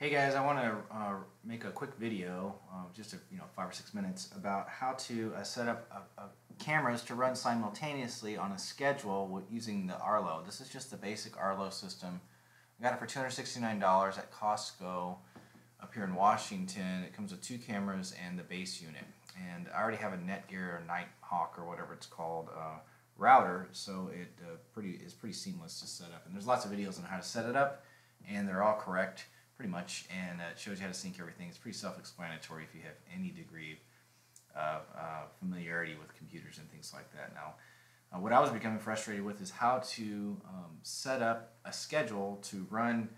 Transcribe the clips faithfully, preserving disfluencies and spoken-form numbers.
Hey guys, I want to uh, make a quick video, uh, just a, you know, five or six minutes, about how to uh, set up uh, uh, cameras to run simultaneously on a schedule with using the Arlo. This is just the basic Arlo system. I got it for two hundred sixty-nine dollars at Costco up here in Washington. It comes with two cameras and the base unit. And I already have a Netgear or Nighthawk or whatever it's called uh, router, so it uh, pretty is pretty seamless to set up. And there's lots of videos on how to set it up, and they're all correct. Pretty much, and uh, it shows you how to sync everything. It's pretty self-explanatory if you have any degree of uh, familiarity with computers and things like that. Now, uh, what I was becoming frustrated with is how to um, set up a schedule to run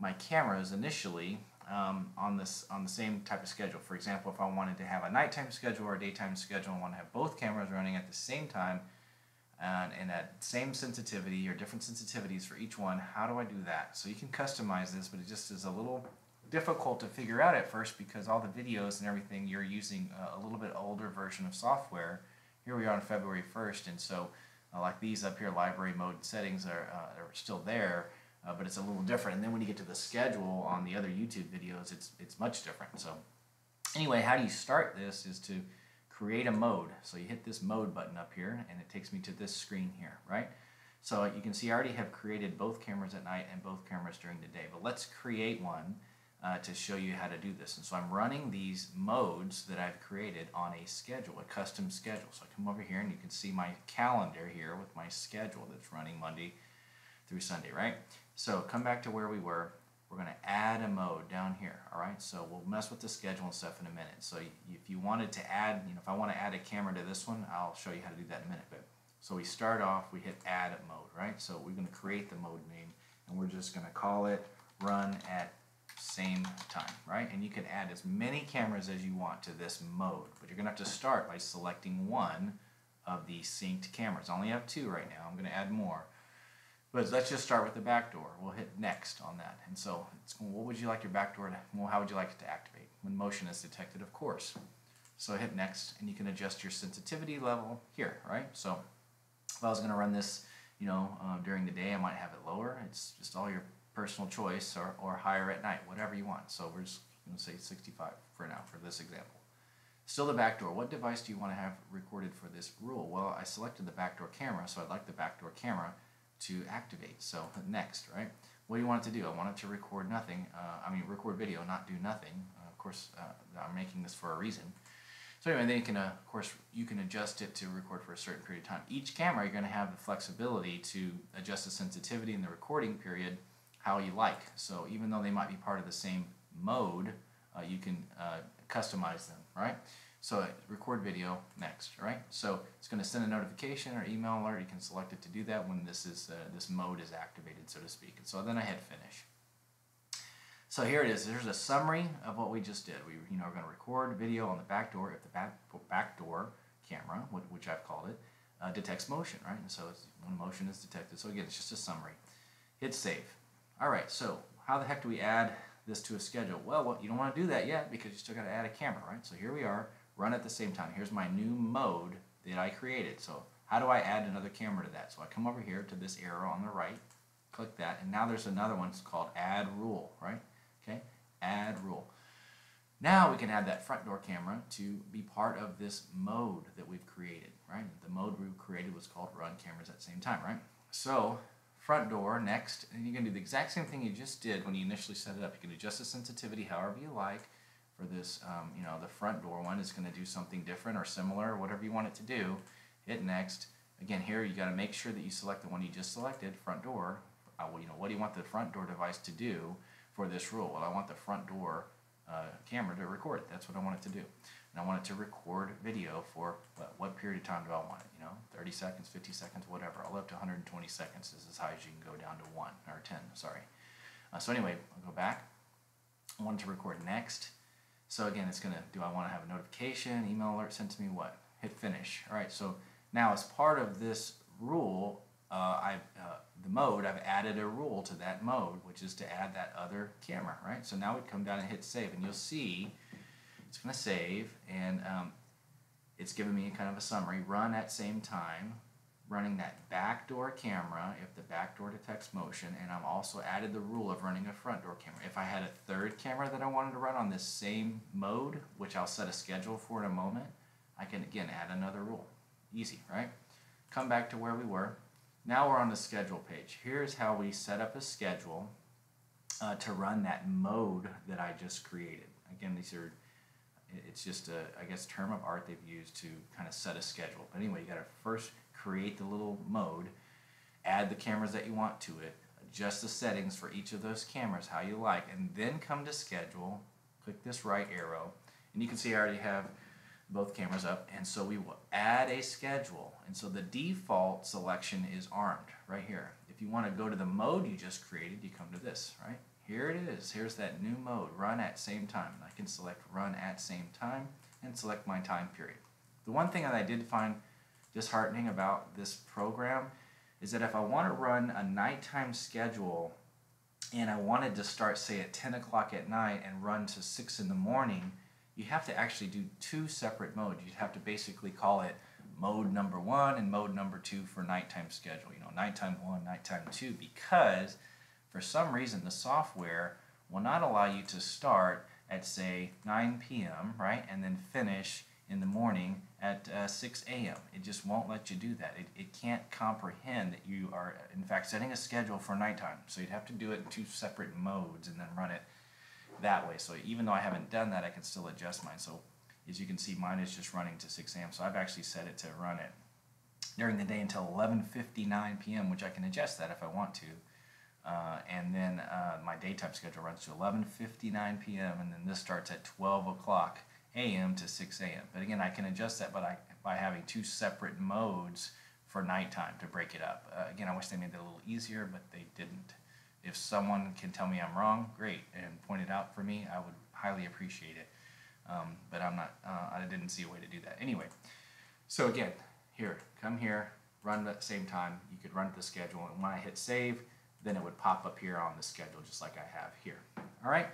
my cameras initially um, on this on the same type of schedule. For example, if I wanted to have a nighttime schedule or a daytime schedule and want to have both cameras running at the same time and, and at same sensitivity or different sensitivities for each one, how do I do that? So you can customize this, but it just is a little difficult to figure out at first because all the videos and everything, you're using a little bit older version of software. Here we are on February first, and so uh, like these up here, library mode settings are, uh, are still there, uh, but it's a little different. And then when you get to the schedule on the other YouTube videos, it's, it's much different. So anyway, how do you start this is to create a mode. So you hit this mode button up here and it takes me to this screen here, right? So you can see I already have created both cameras at night and both cameras during the day, but let's create one uh, to show you how to do this. And so I'm running these modes that I've created on a schedule, a custom schedule. So I come over here and you can see my calendar here with my schedule that's running Monday through Sunday, right? So come back to where we were. We're going to add a mode down here, all right? So we'll mess with the schedule and stuff in a minute. So if you wanted to add, you know, if I want to add a camera to this one, I'll show you how to do that in a minute. But so we start off, we hit add a mode, right? So we're going to create the mode name, and we're just going to call it run at same time, right? And you can add as many cameras as you want to this mode, but you're going to have to start by selecting one of the synced cameras. I only have two right now. I'm going to add more. But let's just start with the back door. We'll hit next on that. And so, it's, what would you like your back door to, well, how would you like it to activate? When motion is detected, of course. So hit next, and you can adjust your sensitivity level here, right? So, if I was gonna run this, you know, uh, during the day, I might have it lower. It's just all your personal choice, or, or higher at night, whatever you want. So we're just gonna say sixty-five for now, for this example. Still the back door. What device do you wanna have recorded for this rule? Well, I selected the back door camera, so I'd like the back door camera to activate. So next, right? What do you want it to do? I want it to record nothing. Uh, I mean, record video, not do nothing. Uh, of course, uh, I'm making this for a reason. So anyway, then you can, uh, of course, you can adjust it to record for a certain period of time. Each camera, you're going to have the flexibility to adjust the sensitivity and the recording period how you like. So even though they might be part of the same mode, uh, you can uh, customize them, right? So record video next, right? So it's going to send a notification or email alert. You can select it to do that when this is uh, this mode is activated, so to speak. And so then I hit finish. So here it is. There's a summary of what we just did. We, you know, we're going to record video on the back door if the back back door camera, which I've called it, uh, detects motion, right? And so it's, when motion is detected. So again, it's just a summary. Hit save. All right. So how the heck do we add this to a schedule? Well, you don't want to do that yet because you still got to add a camera, right? So here we are. Run at the same time. Here's my new mode that I created. So how do I add another camera to that? So I come over here to this arrow on the right, click that, and now there's another one. It's called add rule, right? Okay, add rule. Now we can add that front door camera to be part of this mode that we've created, right? The mode we created was called run cameras at the same time, right? So front door, next, and you can do the exact same thing you just did when you initially set it up. You can adjust the sensitivity however you like. For this, um, you know, the front door one is going to do something different or similar, or whatever you want it to do. Hit next. Again, here you got to make sure that you select the one you just selected, front door. Uh, well, you know, what do you want the front door device to do for this rule? Well, I want the front door uh, camera to record. That's what I want it to do, and I want it to record video for what, what period of time do I want it? You know, thirty seconds, fifty seconds, whatever. All up to one hundred twenty seconds is as high as you can go down to one or ten. Sorry. Uh, so anyway, I'll go back. I want it to record next. So again, it's going to, do I want to have a notification, email alert sent to me, what? Hit finish. All right, so now as part of this rule, uh, I've, uh, the mode, I've added a rule to that mode, which is to add that other camera, right? So now we come down and hit save, and you'll see it's going to save, and um, it's giving me kind of a summary, run at same time, running that backdoor camera if the backdoor detects motion, and I've also added the rule of running a front door camera. If I had a third camera that I wanted to run on this same mode, which I'll set a schedule for in a moment, I can again add another rule. Easy, right? Come back to where we were. Now we're on the schedule page. Here's how we set up a schedule uh, to run that mode that I just created. Again, these are, it's just a, I guess, term of art they've used to kind of set a schedule. But anyway, you got to first create the little mode, add the cameras that you want to it, adjust the settings for each of those cameras how you like, and then come to schedule, click this right arrow, and you can see I already have both cameras up, and so we will add a schedule. And so the default selection is armed right here. If you want to go to the mode you just created, you come to this, right? Here it is. Here's that new mode, run at same time. And I can select run at same time and select my time period. The one thing that I did find disheartening about this program is that if I want to run a nighttime schedule and I wanted to start, say, at ten o'clock at night and run to six in the morning, you have to actually do two separate modes. You'd have to basically call it mode number one and mode number two for nighttime schedule. You know, nighttime one, nighttime two, because for some reason, the software will not allow you to start at, say, nine p m, right, and then finish in the morning at uh, six a m It just won't let you do that. It, it can't comprehend that you are, in fact, setting a schedule for nighttime. So you'd have to do it in two separate modes and then run it that way. So even though I haven't done that, I can still adjust mine. So as you can see, mine is just running to six a m So I've actually set it to run it during the day until eleven fifty-nine p m, which I can adjust that if I want to. Uh, and then uh, my daytime schedule runs to eleven fifty-nine p m and then this starts at twelve o'clock a m to six a m But again, I can adjust that by, by having two separate modes for nighttime to break it up. Uh, again, I wish they made that a little easier, but they didn't. If someone can tell me I'm wrong, great, and point it out for me, I would highly appreciate it. Um, but I'm not, uh, I didn't see a way to do that. Anyway, so again, here, come here, run at the same time. You could run the schedule, and when I hit save, then it would pop up here on the schedule just like I have here. All right,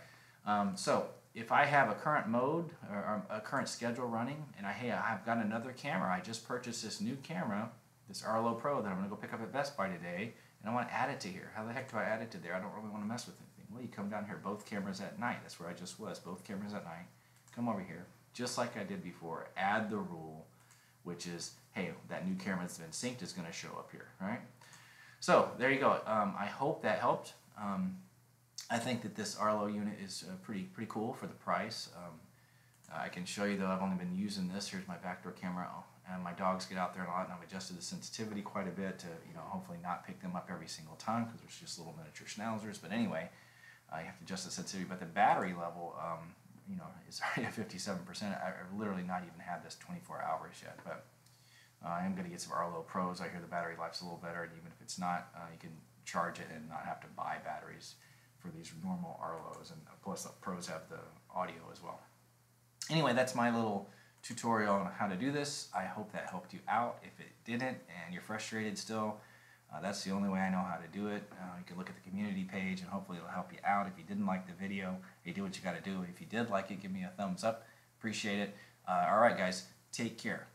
um, so if I have a current mode or a current schedule running and I, hey, I've got another camera, I just purchased this new camera, this Arlo Pro that I'm gonna go pick up at Best Buy today, and I wanna add it to here. How the heck do I add it to there? I don't really wanna mess with anything. Well, you come down here, both cameras at night, that's where I just was, both cameras at night. Come over here, just like I did before, add the rule, which is, hey, that new camera that's been synced is gonna show up here, right? So there you go. Um, I hope that helped. Um, I think that this Arlo unit is uh, pretty pretty cool for the price. Um, I can show you though, I've only been using this. Here's my backdoor camera, and my dogs get out there a lot, and I've adjusted the sensitivity quite a bit to, you know, hopefully not pick them up every single time because there's just little miniature schnauzers. But anyway, uh, you have to adjust the sensitivity. But the battery level, um, you know, is already at fifty-seven percent. I've literally not even had this twenty-four hours yet, but. Uh, I am going to get some Arlo Pros. I hear the battery life's a little better, and even if it's not, uh, you can charge it and not have to buy batteries for these normal Arlos, and plus the Pros have the audio as well. Anyway, that's my little tutorial on how to do this. I hope that helped you out. If it didn't and you're frustrated still, uh, that's the only way I know how to do it. Uh, you can look at the community page, and hopefully it'll help you out. If you didn't like the video, you do what you got to do. If you did like it, give me a thumbs up. Appreciate it. Uh, all right, guys, take care.